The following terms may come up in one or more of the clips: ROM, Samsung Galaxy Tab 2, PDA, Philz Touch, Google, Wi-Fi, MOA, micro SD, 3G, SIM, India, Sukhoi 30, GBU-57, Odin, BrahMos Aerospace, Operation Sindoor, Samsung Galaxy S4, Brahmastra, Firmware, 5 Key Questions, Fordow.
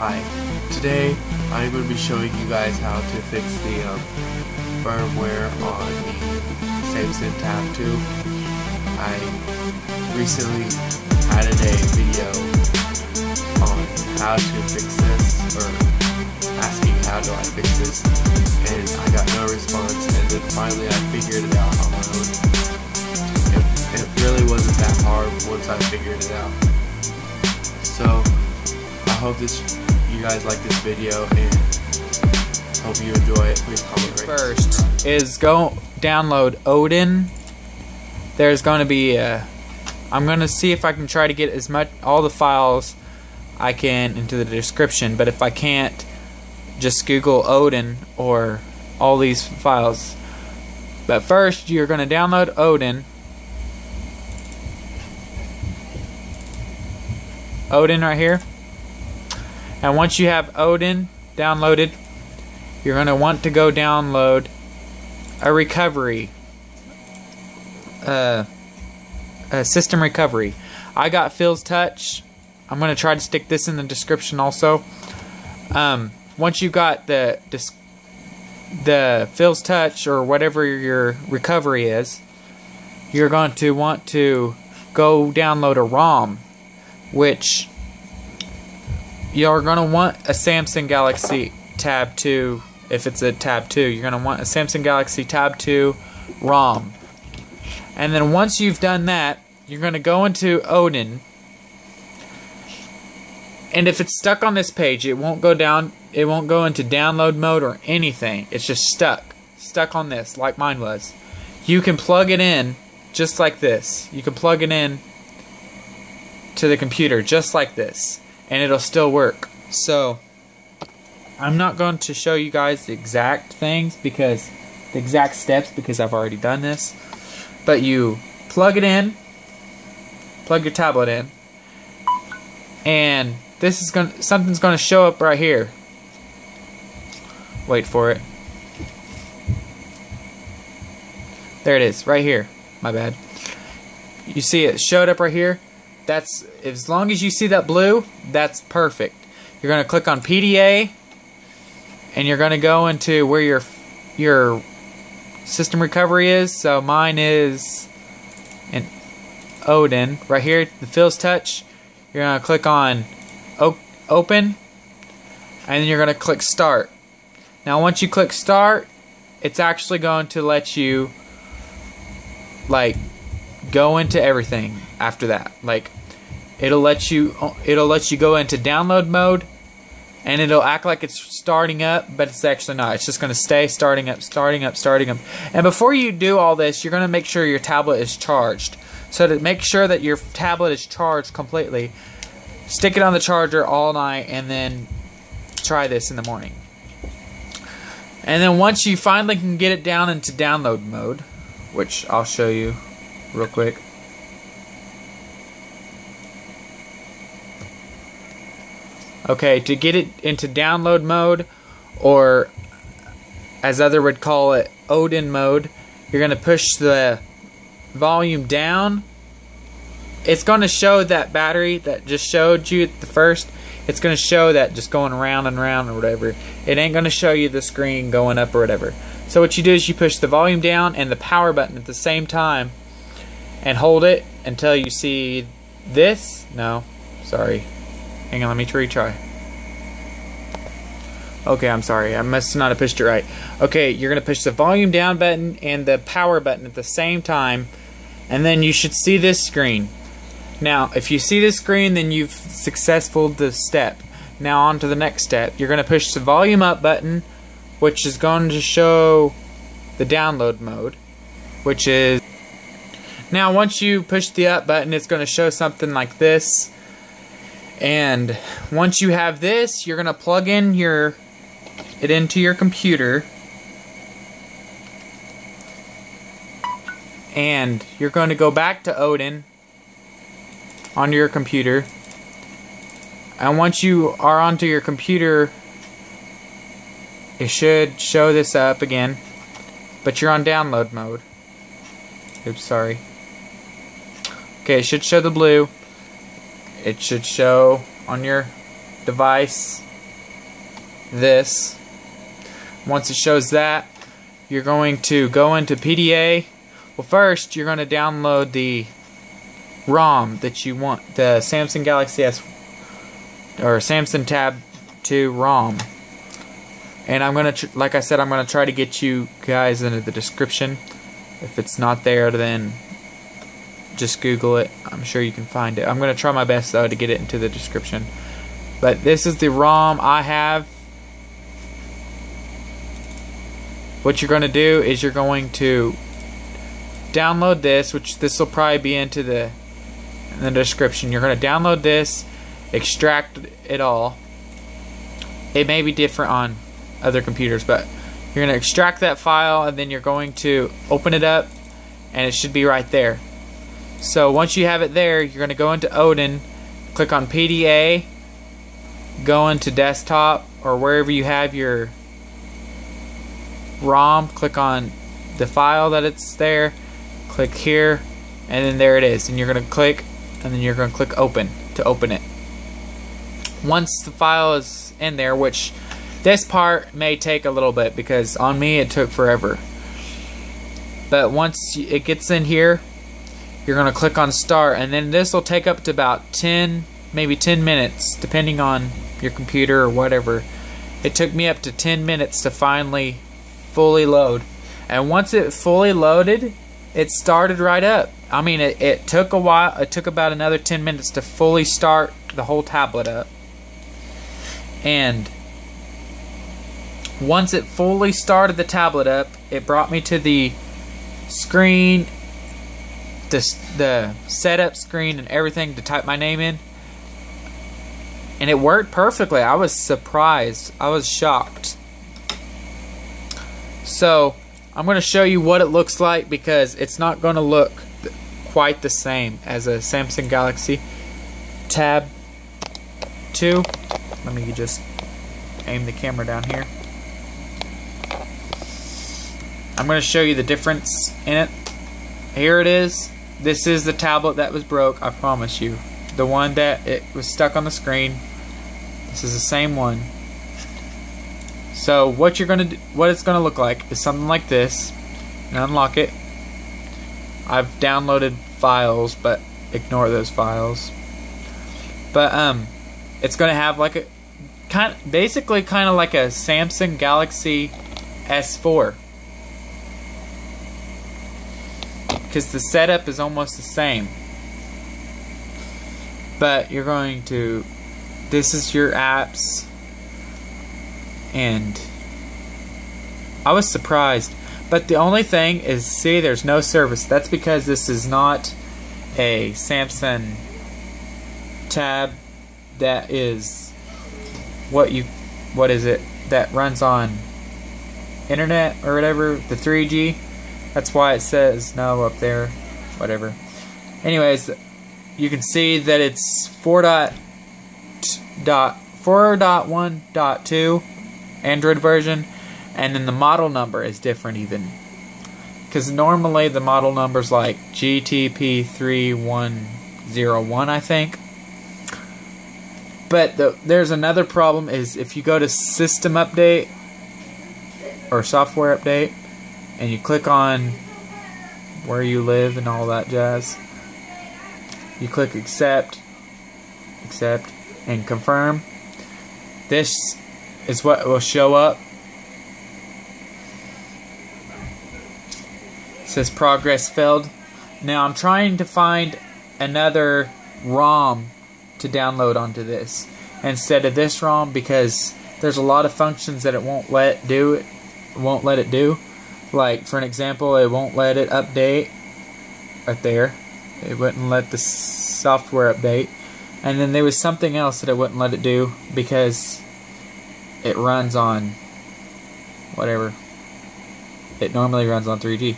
Hi, today I'm going to be showing you guys how to fix the firmware on the Samsung Tab 2. I recently added a video on how to fix this, or asking how do I fix this, and I got no response, and then finally I figured it out on my own. It really wasn't that hard once I figured it out. So I hope you guys like this video and hope you enjoy it. Please comment. First is go download Odin. There's going to be I'm going to see if I can try to get as much all the files I can into the description, but if I can't, just Google Odin or all these files. But first you're going to download Odin. Odin right here. And once you have Odin downloaded, you're going to want to go download a recovery, a system recovery. I got Philz Touch. I'm going to try to stick this in the description also. Once you got the Philz Touch or whatever your recovery is, you're going to want to go download a ROM, which you're going to want a Samsung Galaxy Tab 2. If it's a Tab 2, you're going to want a Samsung Galaxy Tab 2 ROM. And then once you've done that, you're going to go into Odin. And if it's stuck on this page, it won't go down, it won't go into download mode or anything. It's just stuck on this, like mine was. You can plug it in just like this. You can plug it in to the computer just like this, and it'll still work. So I'm not going to show you guys the exact things, because the exact steps, because I've already done this. But you plug it in, plug your tablet in, and this is going, something's going to show up right here. Wait for it. There it is, right here. My bad. You see it showed up right here. That's, as long as you see that blue, that's perfect. You're going to click on PDA, and you're going to go into where your system recovery is. So mine is in Odin right here, the Philz Touch. You're going to click on open, and then you're going to click start. Now once you click start, it's actually going to let you like go into everything after that. Like it'll let you go into download mode, and it'll act like it's starting up, but it's actually not. It's just going to stay starting up. And before you do all this, you're going to make sure your tablet is charged. So to make sure that your tablet is charged completely, stick it on the charger all night, and then try this in the morning. And then once you finally can get it down into download mode, which I'll show you real quick. Okay, to get it into download mode, or as other would call it, Odin mode, you're going to push the volume down. It's going to show that battery that just showed you at the first. It's going to show that just going round and round or whatever. It ain't going to show you the screen going up or whatever. So what you do is you push the volume down and the power button at the same time, and hold it until you see this. No, sorry. Hang on, let me retry. Okay, I'm sorry. I must not have pushed it right. Okay, you're going to push the volume down button and the power button at the same time, and then you should see this screen. Now, if you see this screen, then you've successful the step. Now on to the next step. You're going to push the volume up button, which is going to show the download mode, which is... Now once you push the up button, it's going to show something like this, and once you have this, you're going to plug in it into your computer, and you're going to go back to Odin onto your computer. And once you are onto your computer, it should show this up again, but you're on download mode. Oops, sorry. Okay, it should show the blue. It should show on your device, this. Once it shows that, you're going to go into PDA. Well, first you're going to download the ROM that you want, the Samsung Galaxy S4 or Samsung Tab 2 ROM. And I'm going to, like I said, I'm going to try to get you guys into the description. If it's not there, then just Google it. I'm sure you can find it. I'm going to try my best, though, to get it into the description. But this is the ROM I have. What you're going to do is you're going to download this, which this will probably be into the, in the description. You're going to download this, extract it all. It may be different on other computers, but you're going to extract that file, and then you're going to open it up, and it should be right there. So once you have it there, you're going to go into Odin, click on PDA, go into desktop or wherever you have your ROM, click on the file that it's there, click here, and then there it is, and you're going to click, and then you're going to click open to open it. Once the file is in there, which this part may take a little bit because on me it took forever, but once it gets in here, you're going to click on start, and then this will take up to about 10, maybe 10 minutes depending on your computer or whatever. It took me up to 10 minutes to finally fully load, and once it fully loaded, it started right up. I mean, it took a while. It took about another 10 minutes to fully start the whole tablet up, and once it fully started the tablet up, it brought me to the screen, the setup screen and everything to type my name in, and it worked perfectly. I was surprised. I was shocked. So I'm going to show you what it looks like, because it's not going to look quite the same as a Samsung Galaxy Tab 2. Let me just aim the camera down here. I'm going to show you the difference in it. Here it is. This is the tablet that was broke, I promise you. The one that it was stuck on the screen. This is the same one. So what you're gonna do, what it's gonna look like is something like this. And unlock it. I've downloaded files, but ignore those files. But it's gonna have like a basically kind of like a Samsung Galaxy S4. Because the setup is almost the same. But you're going to, this is your apps, and I was surprised. But the only thing is, see, there's no service. That's because this is not a Samsung Tab that is that runs on internet or whatever, the 3G. That's why it says no up there, whatever. Anyways, you can see that it's 4.1.2 Android version, and then the model number is different even, because normally the model number's like GTP3101, I think. But there's another problem, is if you go to system update or software update, and you click on where you live and all that jazz, you click accept and confirm, this is what will show up. It says progress failed. Now I'm trying to find another ROM to download onto this instead of this ROM, because there's a lot of functions that it won't let do. It won't let it do. Like, for an example, it won't let it update right there. It wouldn't let the software update. And then there was something else that it wouldn't let it do because it runs on whatever. It normally runs on 3G.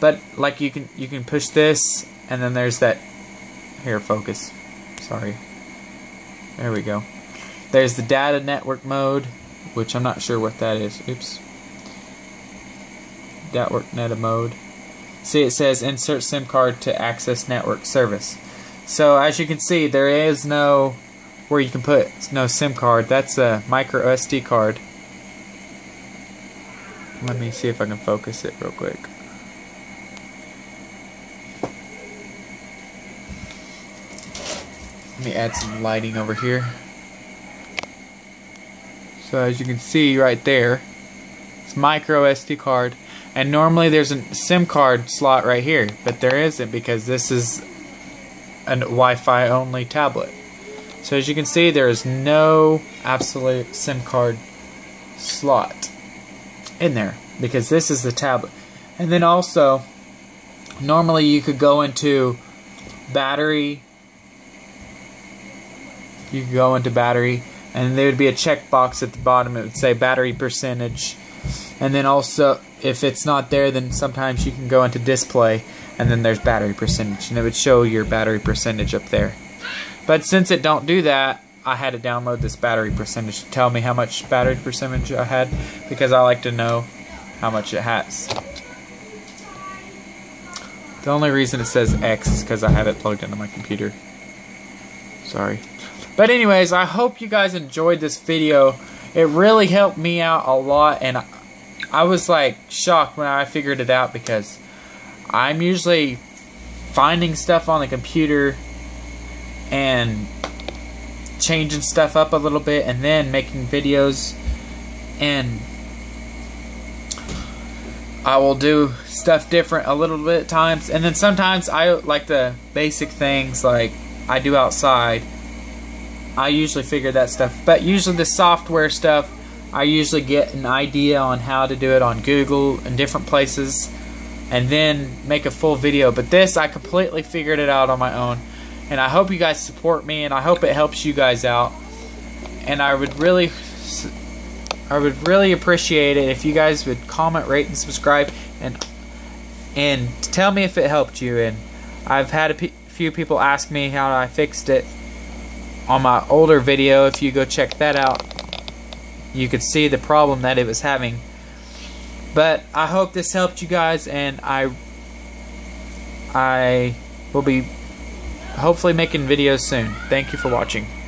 But, like, you can push this, and then there's that... Here, focus. Sorry. There we go. There's the data network mode, which I'm not sure what that is. Oops. Network data mode. See, it says insert SIM card to access network service. So as you can see, there is no where you can put no SIM card. That's a micro SD card. Let me see if I can focus it real quick. Let me add some lighting over here. So as you can see right there, it's micro SD card, and normally there's a SIM card slot right here, but there isn't because this is a Wi-Fi only tablet. So as you can see, there is no absolute SIM card slot in there because this is the tablet. And then also, normally you could go into battery, and there would be a checkbox at the bottom. It would say battery percentage. And then also, if it's not there, then sometimes you can go into display, and then there's battery percentage, and it would show your battery percentage up there. But since it don't do that, I had to download this battery percentage to tell me how much battery percentage I had, because I like to know how much it has. The only reason it says X is because I have it plugged into my computer. Sorry. But anyways, I hope you guys enjoyed this video. It really helped me out a lot, and I was like shocked when I figured it out, because I'm usually finding stuff on the computer and changing stuff up a little bit and then making videos, and I will do stuff different a little bit at times, and then sometimes I like the basic things like I do outside. I usually figure that stuff, but usually the software stuff, I usually get an idea on how to do it on Google and different places, and then make a full video. But this, I completely figured it out on my own, and I hope you guys support me, and I hope it helps you guys out. And I would really appreciate it if you guys would comment, rate, and subscribe, and tell me if it helped you. And I've had a few people ask me how I fixed it on my older video. If you go check that out, you could see the problem that it was having. But I hope this helped you guys, and I will be hopefully making videos soon. Thank you for watching.